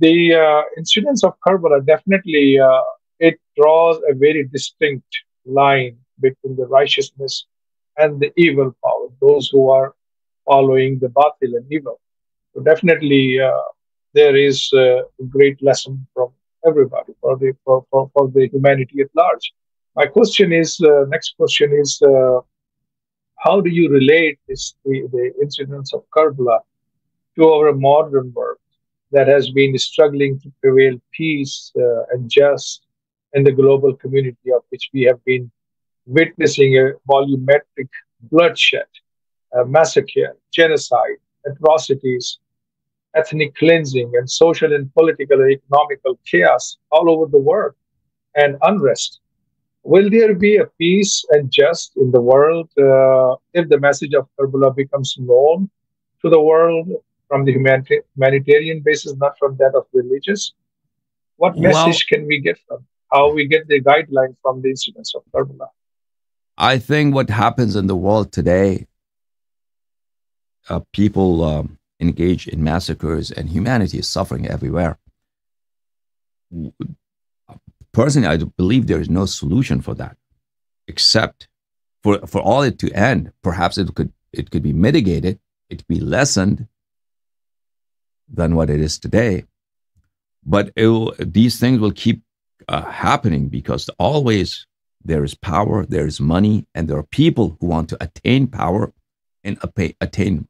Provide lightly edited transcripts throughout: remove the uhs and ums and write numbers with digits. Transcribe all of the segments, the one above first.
the incidents of Karbala, definitely it draws a very distinct line between the righteousness and the evil power, those who are following the Batil and evil. So definitely there is a great lesson from everybody, for the humanity at large. My question is, next question is, how do you relate the incidents of Karbala to our modern world that has been struggling to prevail peace and just in the global community, of which we have been witnessing a volumetric bloodshed, massacre, genocide, atrocities, ethnic cleansing, and social and political and economical chaos all over the world and unrest? Will there be a peace and just in the world if the message of Karbala becomes known to the world from the humanitarian basis, not from that of religious? What message can we get from? How we get the guideline from the incidents of Karbala? I think what happens in the world today, people engage in massacres and humanity is suffering everywhere. Personally, I believe there is no solution for that, except for all it to end. Perhaps it could be mitigated, it could be lessened than what it is today. But these things will keep happening, because always there is power, there is money, and there are people who want to attain power and attain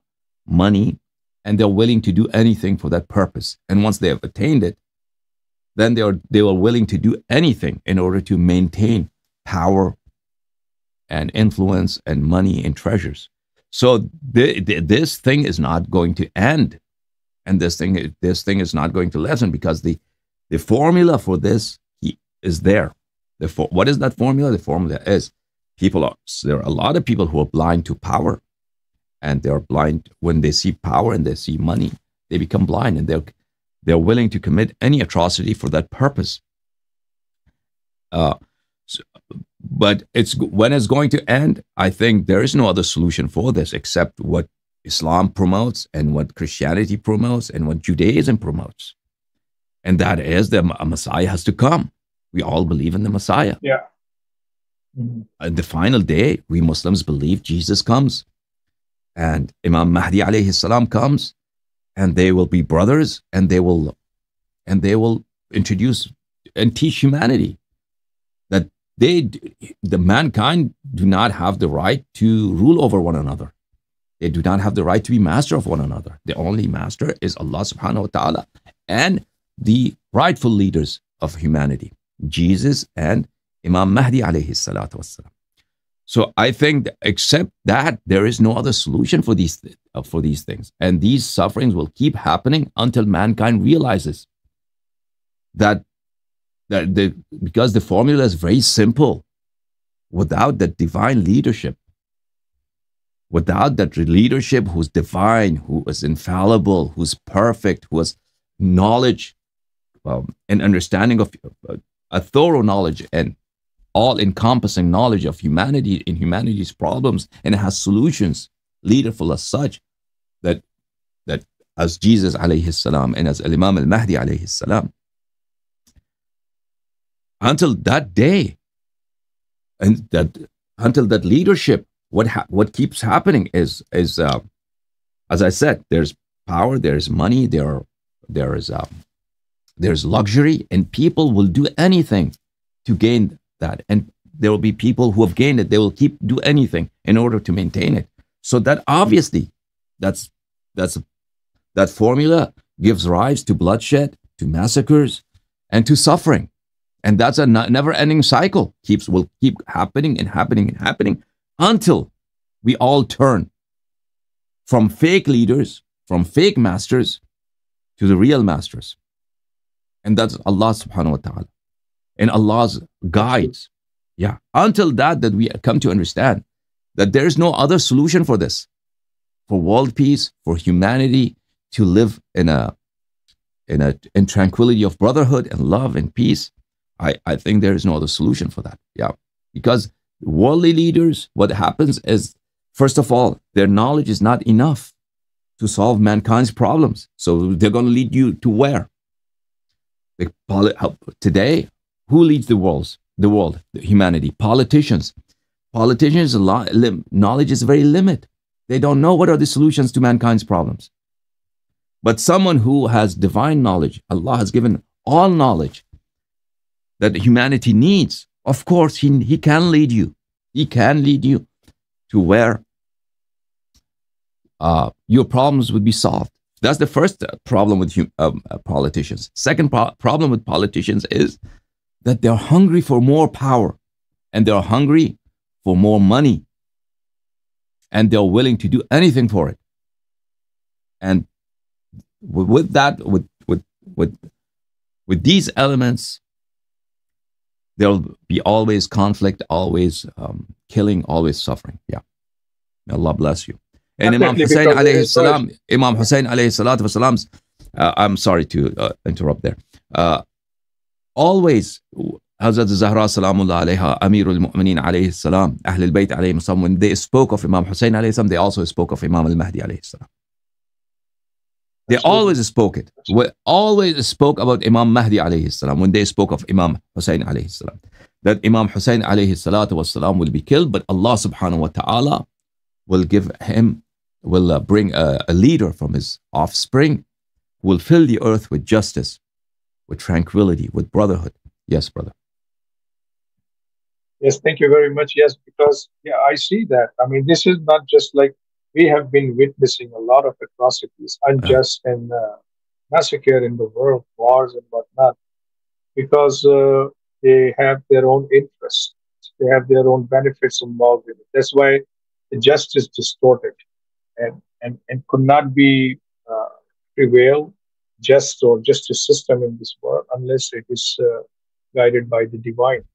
money, and they're willing to do anything for that purpose. And once they have attained it, then they were willing to do anything in order to maintain power and influence and money and treasures. So this thing is not going to end, and this thing is not going to lessen, because the formula for this is there. What is that formula? The formula is there are a lot of people who are blind to power, and they are blind when they see power and they see money. They become blind, and they're willing to commit any atrocity for that purpose. But when it's going to end, I think there is no other solution for this except what Islam promotes and what Christianity promotes and what Judaism promotes. And that is that a Messiah has to come. We all believe in the Messiah. Yeah. Mm-hmm. At the final day, we Muslims believe Jesus comes. And Imam Mahdi alayhi salam comes. And they will be brothers, and they will introduce and teach humanity that the mankind do not have the right to rule over one another. They do not have the right to be master of one another. The only master is Allah subhanahu wa ta'ala and the rightful leaders of humanity, Jesus and Imam Mahdi alayhi salatu wassalam. So I think that except that, there is no other solution for these things. And these sufferings will keep happening until mankind realizes that because the formula is very simple. Without that divine leadership, without that leadership who's divine, who is infallible, who's perfect, who has knowledge and understanding of a thorough knowledge and all-encompassing knowledge of humanity and humanity's problems, and it has solutions, leaderful as such, that as Jesus alayhi salam and as Imam al-Mahdi alayhi salam, until that day, and until that leadership, what keeps happening is as I said, there's power, there's money, there's luxury, and people will do anything to gain that. And there will be people who have gained it. They will do anything in order to maintain it. So that obviously, that formula gives rise to bloodshed, to massacres, and to suffering. And that's a never-ending cycle. Will keep happening and happening and happening until we all turn from fake leaders, from fake masters, to the real masters. And that's Allah subhanahu wa ta'ala. And Allah's guides. Yeah. Until that we come to understand that there is no other solution for this, for world peace, for humanity to live in tranquility of brotherhood and love and peace. I think there is no other solution for that. Yeah. Because worldly leaders, what happens is, first of all, their knowledge is not enough to solve mankind's problems. So they're going to lead you to where? Today, who leads the world? Humanity, politicians. Politicians, knowledge is very limited. They don't know what are the solutions to mankind's problems. But someone who has divine knowledge, Allah has given all knowledge that humanity needs, of course, he can lead you. He can lead you to where your problems would be solved. That's the first problem with politicians. Second problem with politicians is that they're hungry for more power, and they're hungry for more money, and they're willing to do anything for it. And with that, with these elements, there'll be always conflict, always killing, always suffering. Yeah. May Allah bless you. And Imam Hussain alayhi salatu wasalam's, I'm sorry to interrupt there. Always, Hazrat Zahra salamullah alayha, Amirul Mu'minin alayhi salam, Ahlul Bayt alayhi salam, when they spoke of Imam Hussain alayhi salam, they also spoke of Imam al-Mahdi alayhi salam. They always spoke it. Always spoke about Imam Mahdi alayhi salam when they spoke of Imam Hussain alayhi salam. That Imam Hussain alayhi salatu wasalam will be killed, but Allah subhanahu wa ta'ala will give him, will bring a leader from his offspring who will fill the earth with justice, with tranquility, with brotherhood. Yes, brother. Yes, thank you very much. Yes, because yeah, I see that. I mean, this is not just like we have been witnessing a lot of atrocities, unjust and massacre in the world, wars and whatnot, because they have their own interests. They have their own benefits involved in it. That's why the justice distorted and could not be prevail just or justice system in this world unless it is guided by the divine.